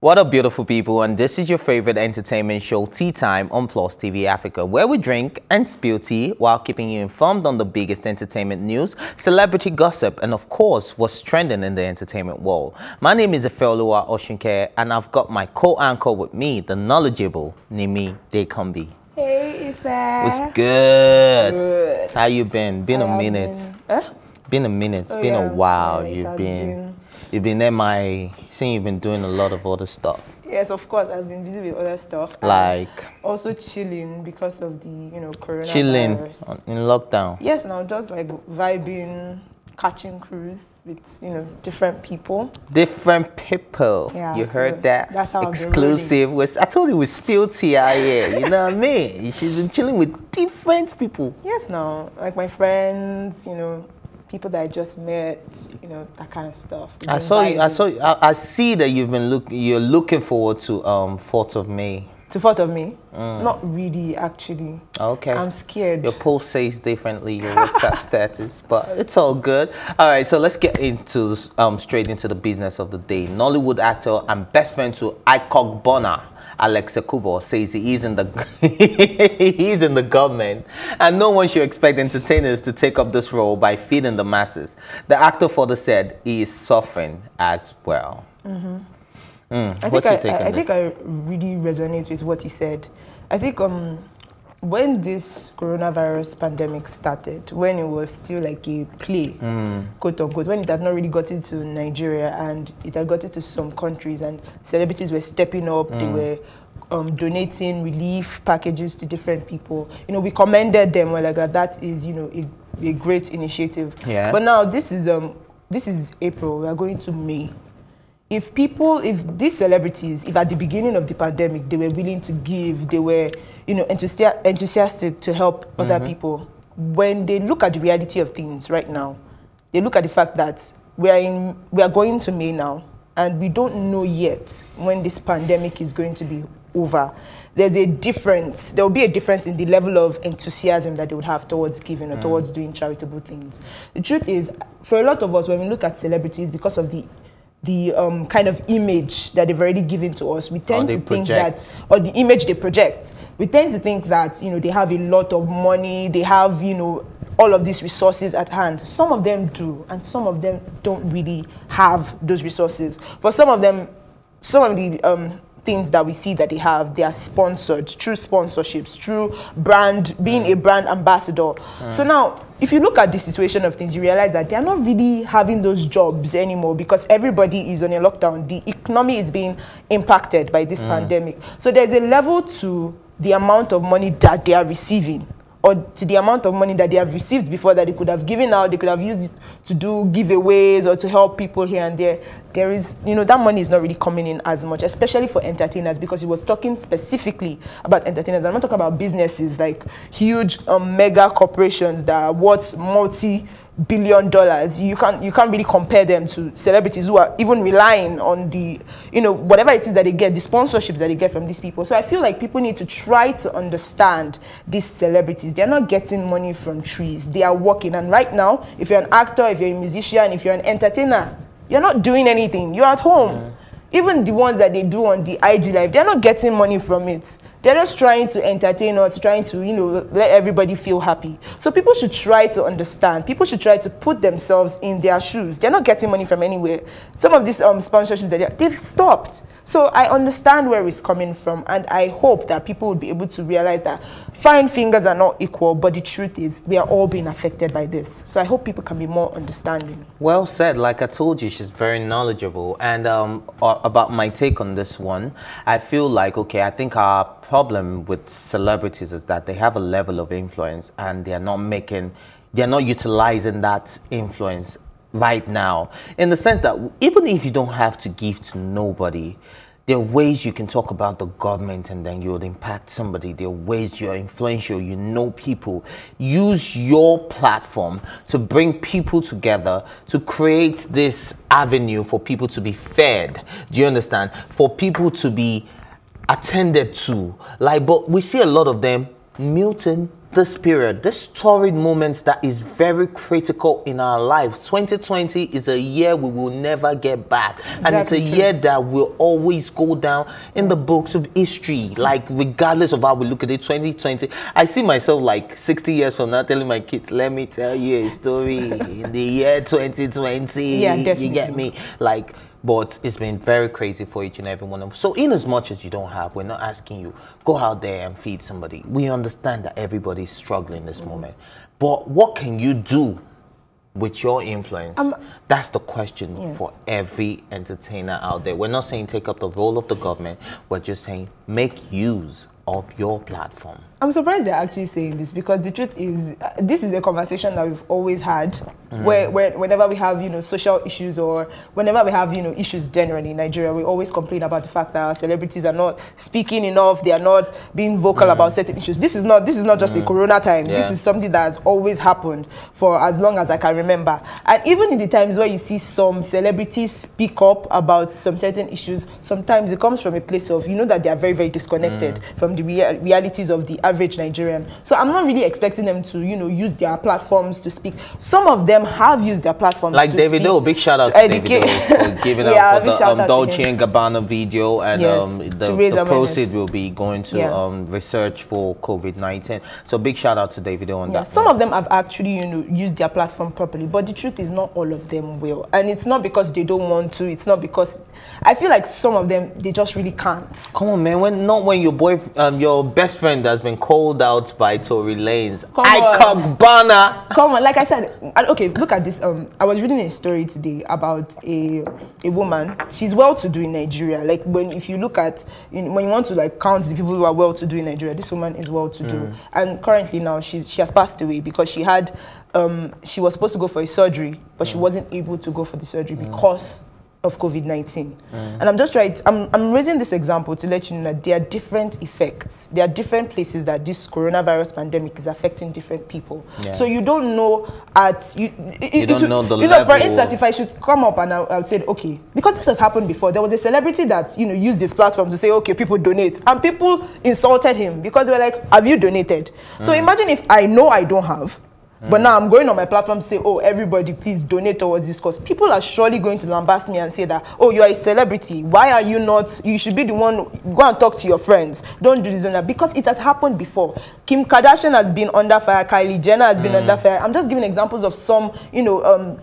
What up, beautiful people, and this is your favorite entertainment show, Tea Time on Plus TV Africa, where we drink and spill tea while keeping you informed on the biggest entertainment news, celebrity gossip, and of course, what's trending in the entertainment world. My name is Ifeoluwa Osunkeye, and I've got my co-anchor with me, the knowledgeable Nimi Dekanmbi. Hey, Ife. What's good? Good. How you been? Been a while. You've been MIA, seeing you've been doing a lot of other stuff. Yes, of course, I've been busy with other stuff. Like? Also chilling because of the, coronavirus. Chilling in lockdown? Yes, now just like vibing, catching cruise with, different people. Different people. Yeah, you heard that? That's how exclusive. I told you we spill tea out here, you know what I mean? She's been chilling with different people. Yes, now, like my friends, people that I just met, that kind of stuff. I see that you've been looking forward to 4th of May. To 4th of May? Mm. Not really, actually. Okay. I'm scared. Your post says differently, your WhatsApp status, but it's all good. All right, so let's get into straight into the business of the day. Nollywood actor and best friend to Ikechukwu Bonah, Alex Ekubo, says he's in the government and no one should expect entertainers to take up this role by feeding the masses. The actor further said he is suffering as well. Mm-hmm. I think I really resonate with what he said. I think when this coronavirus pandemic started, when it was still like a play, quote unquote, when it had not really gotten to Nigeria and it had gotten to some countries and celebrities were stepping up, they were donating relief packages to different people. We commended them. We're like, that is, a great initiative. Yeah. But now this is April. We are going to May. If these celebrities, if at the beginning of the pandemic, they were willing to give, they were, enthusiastic to help other people, when they look at the reality of things right now, they look at the fact that we are going to May now, and we don't know yet when this pandemic is going to be over. There's a difference. There will be a difference in the level of enthusiasm that they would have towards giving or towards doing charitable things. The truth is, for a lot of us, when we look at celebrities, because of the kind of image that they've already given to us, we tend to think that, or the image they project, we tend to think that, they have a lot of money, they have, all of these resources at hand. Some of them do, and some of them don't really have those resources. For some of them, some of the things that we see that they have, they are sponsored, through sponsorships, through brand, being a brand ambassador. So now, if you look at the situation of things, you realize that they are not really having those jobs anymore because everybody is on a lockdown. The economy is being impacted by this pandemic. So there's a level to the amount of money that they are receiving, or to the amount of money that they have received before that they could have given out, they could have used it to do giveaways or to help people here and there. There is, that money is not really coming in as much, especially for entertainers, because he was talking specifically about entertainers. I'm not talking about businesses, like huge mega corporations that are worth multi-billion dollars. You can't really compare them to celebrities who are even relying on the whatever it is that they get, the sponsorships that they get from these people. So I feel like people need to try to understand these celebrities. They're not getting money from trees. They are working. And right now, if you're an actor, if you're a musician, if you're an entertainer, you're not doing anything. You're at home. Even the ones that they do on the IG Live, they're not getting money from it. They're just trying to entertain us, trying to, let everybody feel happy. So people should try to understand. People should try to put themselves in their shoes. They're not getting money from anywhere. Some of these sponsorships, they've stopped. So I understand where it's coming from, and I hope that people would be able to realize that fine fingers are not equal, but the truth is we are all being affected by this. So I hope people can be more understanding. Well said. Like I told you, she's very knowledgeable. And about my take on this one, I feel like, okay, I think our problem with celebrities is that they have a level of influence and they're not utilizing that influence right now. In the sense that even if you don't have to give to nobody, there are ways you can talk about the government and then you would impact somebody. There are ways you're influential, people. Use your platform to bring people together, to create this avenue for people to be fed. Do you understand? For people to be attended to. But we see a lot of them muting this period, this torrid moment that is very critical in our lives. 2020 is a year we will never get back. Exactly. And it's a year that will always go down in the books of history. Like, regardless of how we look at it, 2020, I see myself like 60 years from now telling my kids, let me tell you a story in the year 2020. Yeah, definitely. You get me? Like, but it's been very crazy for each and every one of them. So in as much as you don't have, we're not asking you, go out there and feed somebody. We understand that everybody's struggling this moment. But what can you do with your influence? That's the question for every entertainer out there. We're not saying take up the role of the government. We're just saying make use of your platform. I'm surprised they're actually saying this, because the truth is, this is a conversation that we've always had, where whenever we have, you know, social issues, or whenever we have, you know, issues generally in Nigeria, we always complain about the fact that our celebrities are not speaking enough, they are not being vocal about certain issues. This is not just a corona time. This is something that has always happened for as long as I can remember. And even in the times where you see some celebrities speak up about some certain issues, sometimes it comes from a place of, you know, that they are very, very disconnected from the realities of the average Nigerian. So I'm not really expecting them to, you know, use their platforms to speak. Some of them have used their platforms to speak. Like Davido, big shout out to Davido for giving up for the Dolce and Gabbana video, and the proceeds will be going to research for COVID-19. So big shout out to Davido on that. Some of them have actually, you know, used their platform properly, but the truth is not all of them will. And it's not because they don't want to, it's not because, I feel like some of them, they just really can't. Come on, man, not when your boyfriend, your best friend has been called out by Tory Lanes. Ikechukwu Bonah. Come on, like I said, okay, look at this. I was reading a story today about a woman. She's well-to-do in Nigeria. Like, if you look at, when you want to like count the people who are well-to-do in Nigeria, this woman is well-to-do. And currently now, she has passed away because she had, she was supposed to go for a surgery, but she wasn't able to go for the surgery because of COVID-19. And I'm just trying, I'm raising this example to let you know that there are different effects. There are different places that this coronavirus pandemic is affecting different people. So you don't know you don't know the level. For instance, if I should come up and I would say, okay, because this has happened before, there was a celebrity that, you know, used this platform to say, okay, people donate, and people insulted him because they were like, have you donated? So imagine if I know I don't have, but now I'm going on my platform to say, oh, everybody, please donate towards this cause. People are surely going to lambast me and say that, oh, you are a celebrity. Why are you not? You should be the one. Go and talk to your friends. Don't do this on that. Because it has happened before. Kim Kardashian has been under fire. Kylie Jenner has been under fire. I'm just giving examples of some, you know,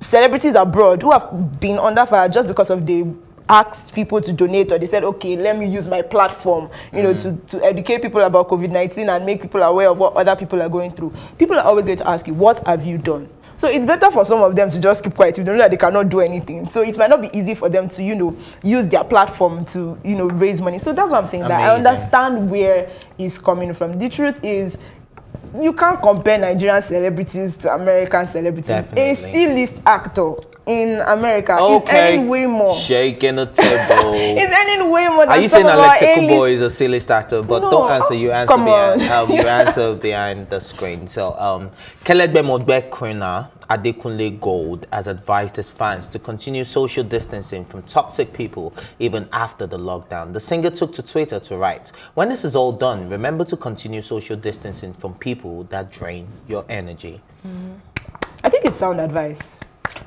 celebrities abroad who have been under fire just because of the asked people to donate, or they said, okay, let me use my platform, you know, to educate people about COVID-19 and make people aware of what other people are going through. People are always going to ask you, what have you done? So it's better for some of them to just keep quiet. You don't know that they cannot do anything. So it might not be easy for them to, you know, use their platform to, you know, raise money. So that's what I'm saying. Amazing. That I understand where it's coming from. The truth is, you can't compare Nigerian celebrities to American celebrities. Definitely. A C-list actor in America is earning way more. Shaking the table. It's earning way more than some of our A-list. Are you saying Alex Ekubo is a C-list actor? But no, don't answer. You answer behind. You answer behind the screen. So, Adekunle Gold has advised his fans to continue social distancing from toxic people even after the lockdown. The singer took to Twitter to write, "When this is all done, remember to continue social distancing from people that drain your energy." I think it's sound advice.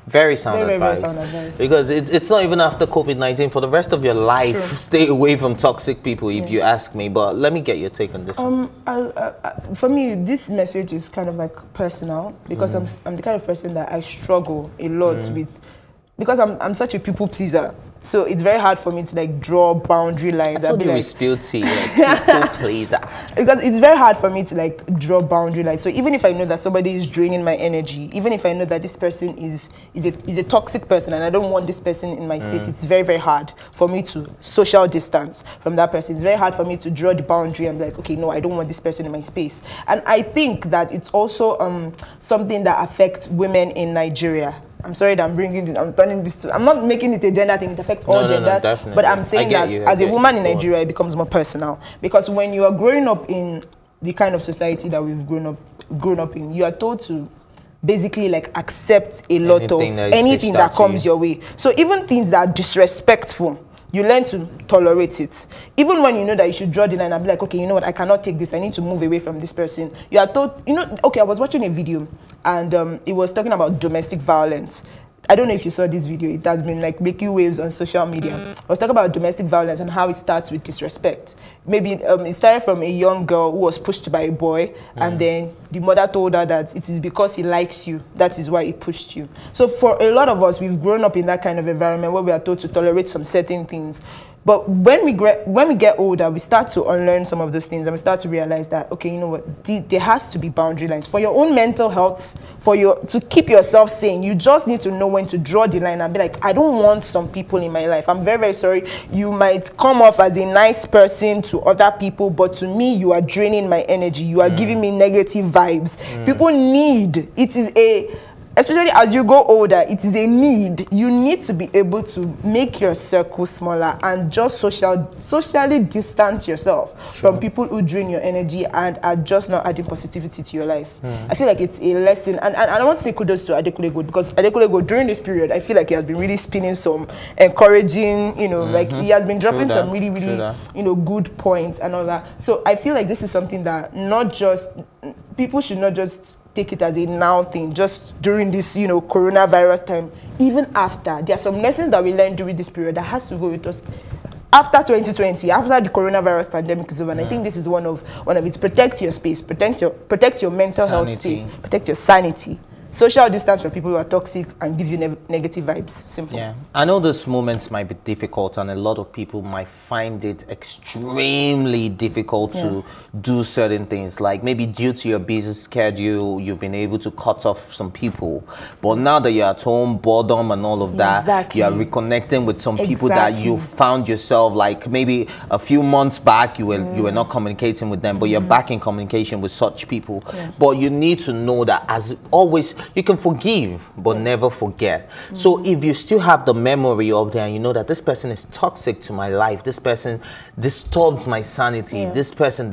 Very, very sound advice. Because it's not even after COVID-19. For the rest of your life, stay away from toxic people, if you ask me. But let me get your take on this one. For me, this message is kind of like personal, because I'm the kind of person that I struggle a lot with, because I'm such a people pleaser. So it's very hard for me to like draw boundary lines. I told you, like, we spill tea, like, people pleaser. Because it's very hard for me to like draw boundary lines. So even if I know that somebody is draining my energy, even if I know that this person is a toxic person and I don't want this person in my space, it's very, very hard for me to social distance from that person. It's very hard for me to draw the boundary and be like, okay, no, I don't want this person in my space. And I think that it's also something that affects women in Nigeria. I'm sorry that I'm bringing this, I'm turning this to, I'm not making it a gender thing, it affects all genders, but I'm saying that as a woman in Nigeria, it becomes more personal. Because when you are growing up in the kind of society that we've grown up in, you are told to basically like accept a lot of anything that comes your way. So even things that are disrespectful, you learn to tolerate it. Even when you know that you should draw the line and be like, okay, you know what, I cannot take this, I need to move away from this person. You are told, you know, okay, I was watching a video and it was talking about domestic violence. I don't know if you saw this video, it has been like making waves on social media. I was talking about domestic violence and how it starts with disrespect. Maybe it started from a young girl who was pushed by a boy, and then the mother told her that it is because he likes you, that is why he pushed you. So for a lot of us, we've grown up in that kind of environment where we are told to tolerate some certain things. But when we get older, we start to unlearn some of those things and we start to realize that, okay, you know what, there has to be boundary lines. For your own mental health, to keep yourself sane, you just need to know when to draw the line and be like, I don't want some people in my life. I'm very, very sorry. You might come off as a nice person to other people, but to me, you are draining my energy. You are giving me negative vibes. People need, especially as you go older, it is a need. You need to be able to make your circle smaller and just socially distance yourself from people who drain your energy and are just not adding positivity to your life. I feel like it's a lesson. And I want to say kudos to Adekunle Gold, because Adekunle Gold, during this period, I feel like he has been really spinning some encouraging, you know, like he has been dropping some really, really, you know, good points and all that. So I feel like this is something that not just, people should not just take it as a now thing, just during this, you know, coronavirus time. Even after, there are some lessons that we learned during this period that has to go with us after 2020, after the coronavirus pandemic is over. And I think this is one of its. Protect your space, protect your mental health space, protect your sanity. Social distance from people who are toxic and give you negative vibes. Simple. Yeah, I know those moments might be difficult, and a lot of people might find it extremely difficult to do certain things. Like maybe due to your busy schedule, you've been able to cut off some people. But now that you're at home, boredom and all of that, you are reconnecting with some people that you found yourself, like maybe a few months back, you were not communicating with them, but you're back in communication with such people. But you need to know that, as always, you can forgive but never forget. So if you still have the memory up there and you know that this person is toxic to my life, this person disturbs my sanity, this person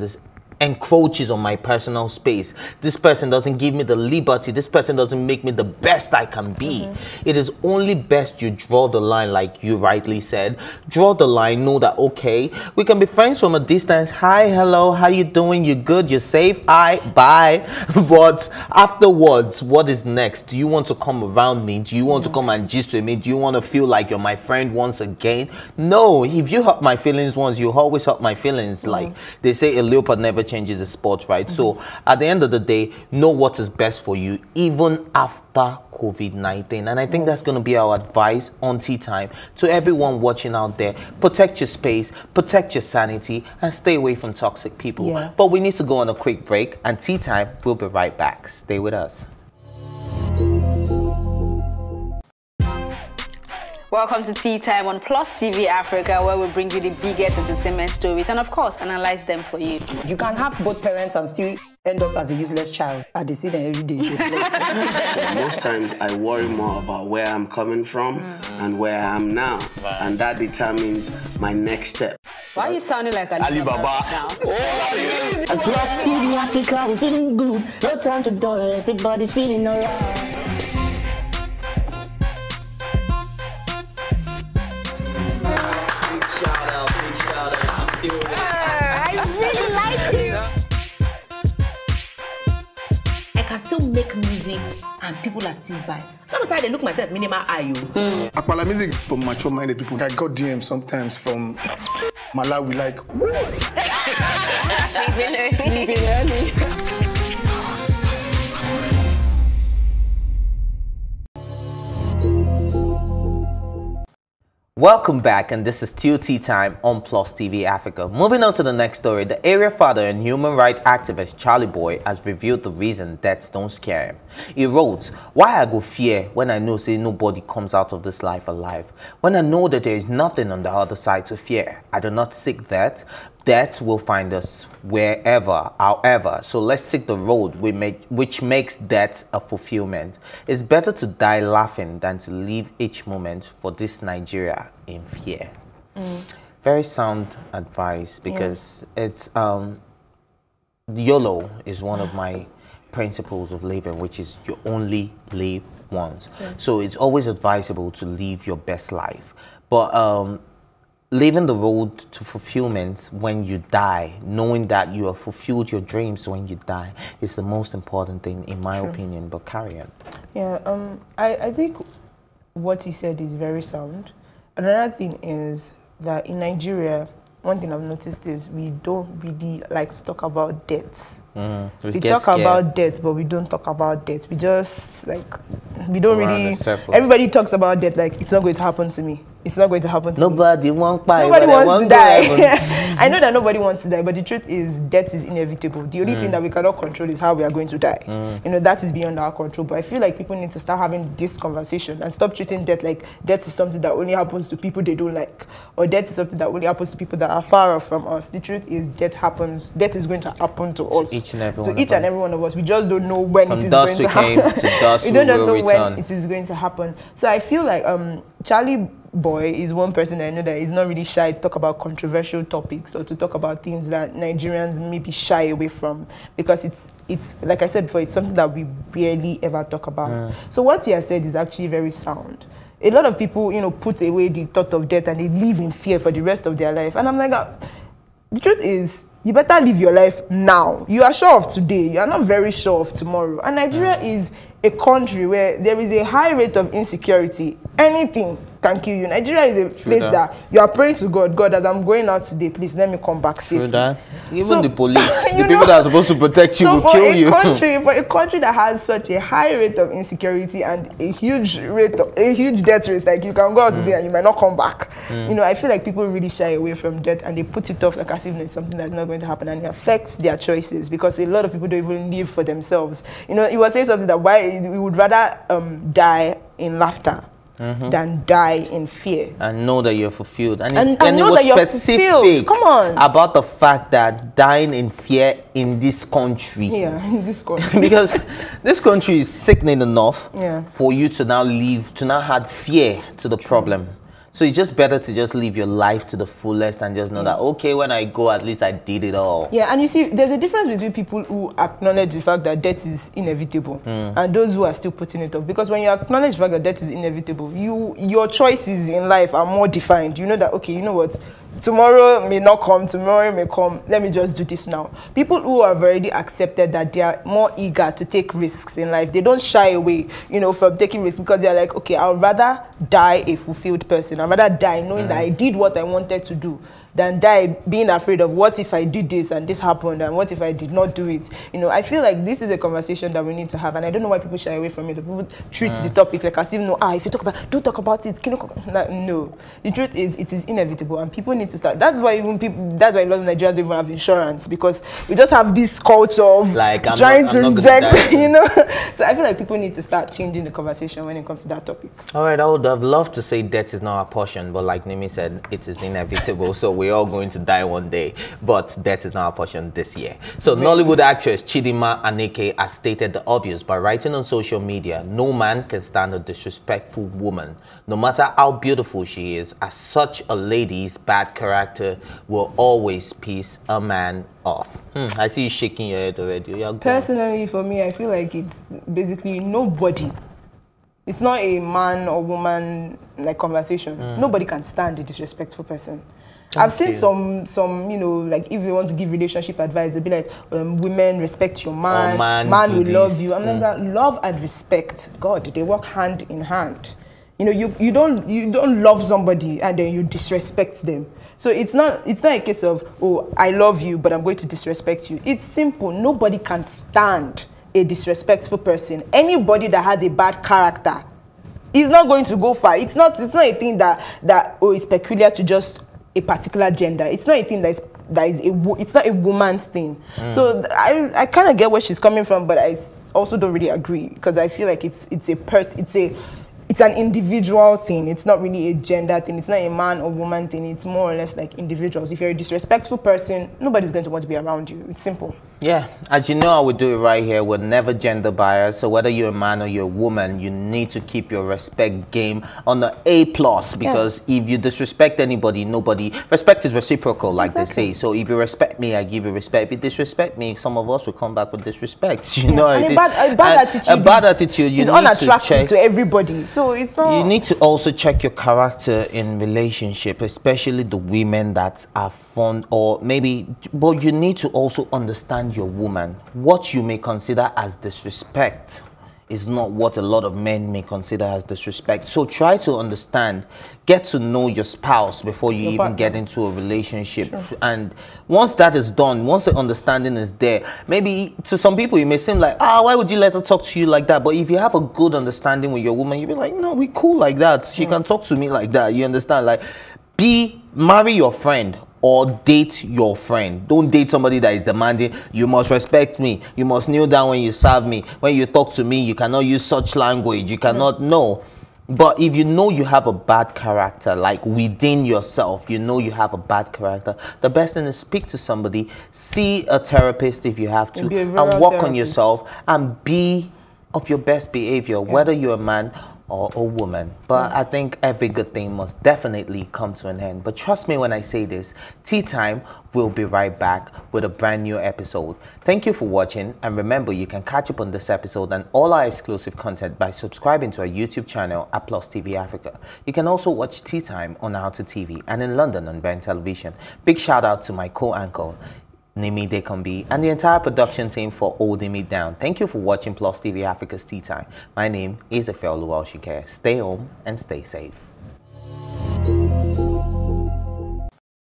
encroaches on my personal space, this person doesn't give me the liberty, this person doesn't make me the best I can be, it is only best you draw the line. Like you rightly said, draw the line. Know that, okay, we can be friends from a distance. Hi, hello, how you doing, you good, you're safe, bye. But afterwards, what is next? Do you want to come around me? Do you want to come and gist with me? Do you want to feel like you're my friend once again? No. If you hurt my feelings once, you always hurt my feelings. Like they say, a leopard never changes the sport, right? So at the end of the day, know what is best for you, even after COVID-19. And I think that's going to be our advice on Tea Time to everyone watching out there. Protect your space, protect your sanity, and stay away from toxic people. But we need to go on a quick break, and Tea Time, we'll be right back. Stay with us. Welcome to Tea Time on Plus TV Africa, where we bring you the biggest entertainment stories and, of course, analyze them for you. You can have both parents and still end up as a useless child. I decide every day. Most times I worry more about where I'm coming from and where I am now, and that determines my next step. Why are you sounding like Alibaba now? Plus TV Africa, we're feeling good. No time to dull. Everybody feeling alright. Make music and people are still buying. Sometimes I look myself minimal IO. Apala music is for mature minded people. I got DMs sometimes from Malawi, like sleeping early. Welcome back, and this is still Tea Time on Plus TV Africa. Moving on to the next story, the area father and human rights activist Charly Boy has revealed the reason deaths don't scare him. He wrote, "Why I go fear when I know say nobody comes out of this life alive? When I know that there is nothing on the other side to fear, I do not seek that. Death will find us wherever, however, so let's seek the road which makes death a fulfillment. It's better to die laughing than to live each moment for this Nigeria in fear." Very sound advice, because it's YOLO is one of my principles of living, which is you only live once. So it's always advisable to live your best life. But leaving the road to fulfillment when you die, knowing that you have fulfilled your dreams when you die, is the most important thing, in my opinion. But carry on. Yeah, I think what he said is very sound. Another thing is that in Nigeria, one thing I've noticed is we don't really like to talk about debts. We talk about debt, but we don't talk about debt. We just, like, we don't really... Everybody talks about debt, like, it's not going to happen to me. It's not going to happen to me. Nobody wants to die. I know that nobody wants to die, but the truth is death is inevitable. The only thing that we cannot control is how we are going to die. You know, that is beyond our control. But I feel like people need to start having this conversation and stop treating death like death is something that only happens to people they don't like, or death is something that only happens to people that are far off from us. The truth is death happens. Death is going to happen to us. Each and every one of us. We just don't know when it is going to happen. We don't just know when it is going to happen. So I feel like Charly Boy is one person I know that is not really shy to talk about controversial topics or to talk about things that Nigerians maybe shy away from, because it's like I said before, it's something that we rarely ever talk about. So what he has said is actually very sound. A lot of people, you know, put away the thought of death and they live in fear for the rest of their life. And I'm like, the truth is, you better live your life now. You are sure of today. You are not very sure of tomorrow. And Nigeria is a country where there is a high rate of insecurity. Anything can kill you. Nigeria is a place that you are praying to God. God, as I'm going out today, please let me come back safe. Even the police, the people that are supposed to protect you, will kill you. For a country that has such a high rate of insecurity and a huge rate, a huge death rate, like you can go out today and you might not come back. You know, I feel like people really shy away from death and they put it off like as if it's something that's not going to happen, and it affects their choices, because a lot of people don't even live for themselves. You know, you were saying something that why we would rather die in laughter than die in fear, and know that you're fulfilled. And know it was that you're specific. Come on, about the fact that dying in fear in this country. Yeah, in this country. Because this country is sickening enough for you to now live, to now add fear to the problem. So it's just better to just live your life to the fullest and just know that, okay, when I go, at least I did it all. Yeah, and you see, there's a difference between people who acknowledge the fact that death is inevitable and those who are still putting it off. Because when you acknowledge the fact that death is inevitable, your choices in life are more defined. You know that, okay, you know what? Tomorrow may not come, tomorrow may come, let me just do this now. People who have already accepted that they are more eager to take risks in life, they don't shy away, you know, from taking risks, because they're like, okay, I'd rather die a fulfilled person. I'd rather die knowing that I did what I wanted to do, than die being afraid of what if I did this and this happened and what if I did not do it. You know, I feel like this is a conversation that we need to have, and I don't know why people shy away from it. People treat the topic like as if, no, if you talk about, don't talk about it. Like, no, the truth is it is inevitable, and people need to start. That's why even people, that's why a lot of Nigerians don't even have insurance, because we just have this culture of like, I'm not reject, you know. So I feel like people need to start changing the conversation when it comes to that topic. All right, I would have loved to say death is not our portion, but like Nimi said, it is inevitable. So we. We're all going to die one day, but death is not a portion this year. So Nollywood actress Chidima Anike has stated the obvious by writing on social media, no man can stand a disrespectful woman. No matter how beautiful she is, as such a lady's bad character will always piss a man off. I see you shaking your head already. Personally, for me, I feel like it's basically nobody. It's not a man or woman like conversation. Nobody can stand a disrespectful person. I've seen some, you know, like if they want to give relationship advice, they'll be like, women, respect your man, oh, man will love you. I'm like, love and respect, God, they work hand in hand. You know, you don't love somebody and then you disrespect them. So it's not a case of, oh, I love you, but I'm going to disrespect you. It's simple. Nobody can stand a disrespectful person. Anybody that has a bad character is not going to go far. It's not a thing that oh, it's peculiar to just a particular gender. It's not a thing it's not a woman's thing. So I kind of get where she's coming from, but I also don't really agree, because I feel like it's an individual thing. It's not really a gender thing. It's not a man or woman thing. It's more or less like individuals. If you're a disrespectful person, nobody's going to want to be around you. It's simple. Yeah, as you know, I would do it right here. We're never gender biased. So whether you're a man or you're a woman, you need to keep your respect game on the A+, because yes, if you disrespect anybody, nobody. Respect is reciprocal, like exactly, they say. So if you respect me, I give you respect. If you disrespect me, some of us will come back with disrespect. You know, and a bad attitude is unattractive to everybody. So it's not. You need to also check your character in relationship, especially the women that are fond, or maybe. But you need to also understand your woman. What you may consider as disrespect is not what a lot of men may consider as disrespect. So try to understand, get to know your spouse before you even get into a relationship. Sure. And once that is done, once the understanding is there, maybe to some people it may seem like, ah, oh, why would you let her talk to you like that? But if you have a good understanding with your woman, you'll be like, no, we cool like that. She can talk to me like that. You understand? Like, marry your friend. Or date your friend. Don't date somebody that is demanding, you must respect me, you must kneel down when you serve me, when you talk to me, you cannot use such language, you cannot know. But if you know you have a bad character, like within yourself, you know you have a bad character, the best thing is speak to somebody, see a therapist if you have to, and work on yourself and be of your best behavior, whether you're a man or a woman. But I think every good thing must definitely come to an end. But trust me when I say this, Tea Time will be right back with a brand new episode. Thank you for watching, and remember you can catch up on this episode and all our exclusive content by subscribing to our YouTube channel at Plus TV Africa. You can also watch Tea Time on How to TV and in London on Ben Television. Big shout out to my co-anchor Nimi Dekanmbi and the entire production team for holding me down. Thank you for watching Plus TV Africa's Tea Time. My name is Ifeoluwa Osunkeye. Stay home and stay safe.